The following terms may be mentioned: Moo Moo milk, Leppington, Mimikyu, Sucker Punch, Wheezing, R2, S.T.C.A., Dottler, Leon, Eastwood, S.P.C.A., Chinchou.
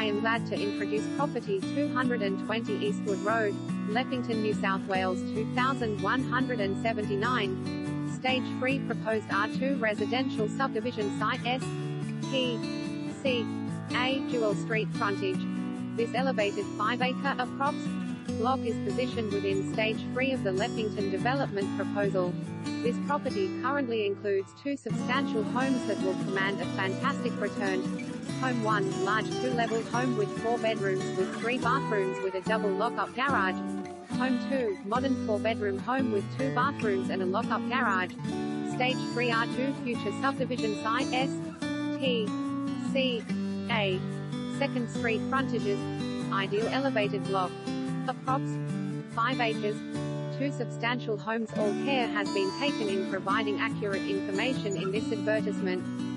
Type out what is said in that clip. I am glad to introduce property 220 Eastwood Road, Leppington, New South Wales 2179. Stage 3 proposed R2 residential subdivision site S.P.C.A. dual street frontage. This elevated 5-acre approx. Block is positioned within Stage 3 of the Leppington development proposal. This property currently includes two substantial homes that will command a fantastic return. Home 1, large 2-level home with 4 bedrooms with 3 bathrooms with a double lock-up garage. Home 2, modern 4-bedroom home with 2 bathrooms and a lock-up garage. Stage 3 R2 future subdivision site S.T.C.A. 2nd Street frontages, ideal elevated block, approx. 5 acres, 2 substantial homes. All care has been taken in providing accurate information in this advertisement.